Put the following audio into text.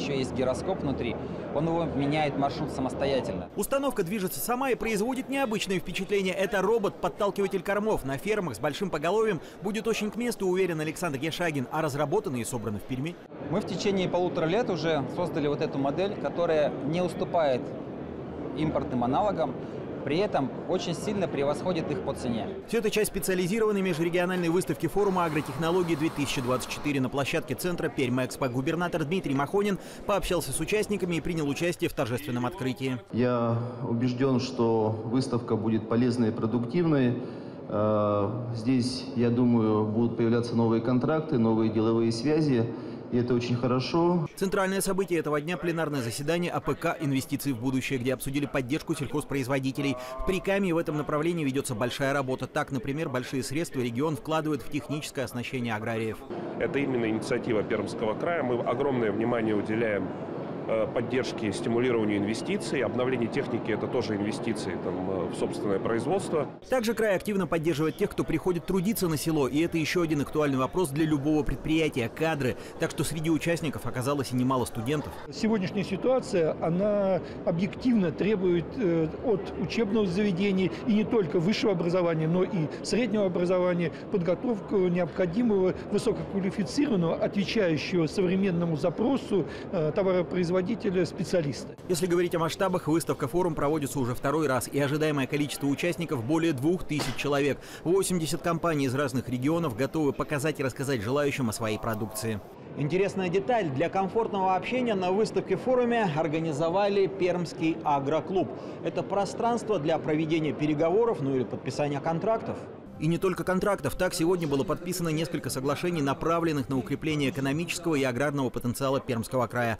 еще есть гироскоп внутри, он его меняет маршрут самостоятельно. Установка движется сама и производит необычное впечатление. Это робот-подталкиватель кормов. На фермах с большим поголовьем будет очень к месту, уверен Александр Ешагин. А разработаны и собраны в Перми. Мы в течение 1,5 лет уже создали вот эту модель, которая не уступает импортным аналогам. При этом очень сильно превосходит их по цене. Все это часть специализированной межрегиональной выставки форума «Агротехнологии-2024» на площадке центра Пермэкспо. Губернатор Дмитрий Махонин пообщался с участниками и принял участие в торжественном открытии. Я убежден, что выставка будет полезной и продуктивной. Здесь, я думаю, будут появляться новые контракты, новые деловые связи. И это очень хорошо. Центральное событие этого дня – пленарное заседание АПК «Инвестиции в будущее», где обсудили поддержку сельхозпроизводителей. В Прикамье в этом направлении ведется большая работа. Так, например, большие средства регион вкладывает в техническое оснащение аграриев. Это именно инициатива Пермского края. Мы огромное внимание уделяем поддержке, стимулированию инвестиций, обновление техники – это тоже инвестиции в собственное производство. Также край активно поддерживает тех, кто приходит трудиться на село. И это еще один актуальный вопрос для любого предприятия – кадры. Так что среди участников оказалось и немало студентов. Сегодняшняя ситуация, она объективно требует от учебного заведения и не только высшего образования, но и среднего образования подготовку необходимого, высококвалифицированного, отвечающего современному запросу товаропроизводителя, специалиста. Если говорить о масштабах, выставка-форум проводится уже 2-й раз, и ожидаемое количество участников более 2000 человек. 80 компаний из разных регионов готовы показать и рассказать желающим о своей продукции. Интересная деталь. Для комфортного общения на выставке-форуме организовали Пермский агроклуб. Это пространство для проведения переговоров, ну или подписания контрактов. И не только контрактов. Так, сегодня было подписано несколько соглашений, направленных на укрепление экономического и аграрного потенциала Пермского края.